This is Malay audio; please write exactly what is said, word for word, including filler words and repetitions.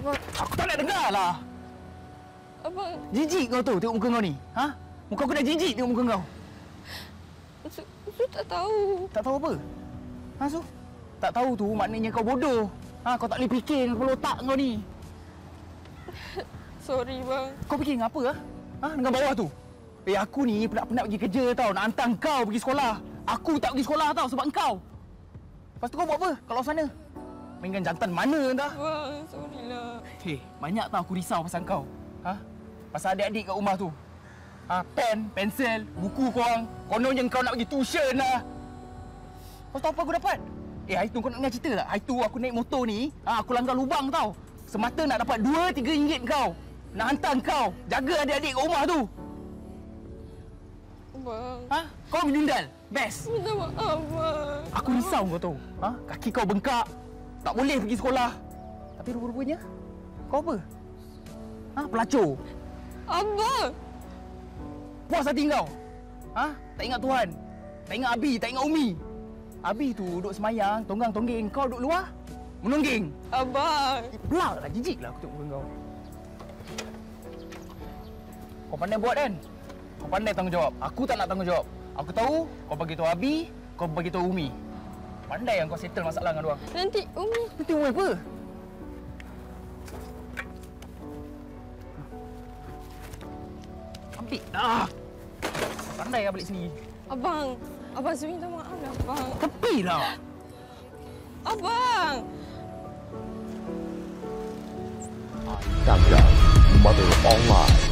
Abang, aku tak nak dengar lah. Abang, jijik kau tu tengok muka kau ni. Ha? Muka aku dah jijik tengok muka kau. Su, Su tak tahu. Tak tahu apa? Ha, Su? Tak tahu tu maknanya kau bodoh. Ha, kau tak boleh fikir dengan kepala otak kau ni. Sorry, bang. Kau fikir dengan apa? Ha? Ha? Dengan bawah tu? Eh, aku ni penat-penat pergi kerja tau. Nak hantar kau pergi sekolah. Aku tak pergi sekolah tau sebab kau. Lepas tu kau buat apa kalau sana? Mainkan jantan mana entah? Bang, sorry lah. Hei, banyak tau aku risau pasal kau. Ha? Pasal adik-adik kat rumah tu. Ha, pen, pensel, buku korang. Kononnya kau nak pergi tuition lah. Lepas tu apa aku dapat? Eh, hari tu kau nak dengar cerita tak? Hari tu aku naik motor ni, ha, aku langgar lubang tau. Semata nak dapat dua tiga ringgit kau. Nak hantar kau. Jaga adik-adik kat rumah tu. Bang. Ha? Kau menyundal. Best. Minta maaf, bang. Aku risau kau tahu. Ha? Kaki kau bengkak. Tak boleh pergi sekolah. Tapi rupa-rupanya, kau apa? Ha? Pelacur. Abang. Puas hati kau. Ha? Tak ingat Tuhan. Tak ingat Abi. Tak ingat Umi. Abi tu duduk semayang, tonggang-tongging. Kau duduk luar, menongging. Abang. Pelak lah, jijik lah aku tengok muka kau. Kau pandai buat kan? Kau pandai tanggungjawab. Aku tak nak tanggungjawab. Aku tahu kau bagi tahu Abi, kau bagi tahu Umi. Pandai yang kau settle masalah dengan diorang. Nanti Umi. Nanti Umi apa? Ambil. Ah. Pandai kau balik sini. Abang. Abang Zul minta maaf lah, abang. Tepilah. Abang. Tangga, Mother Online.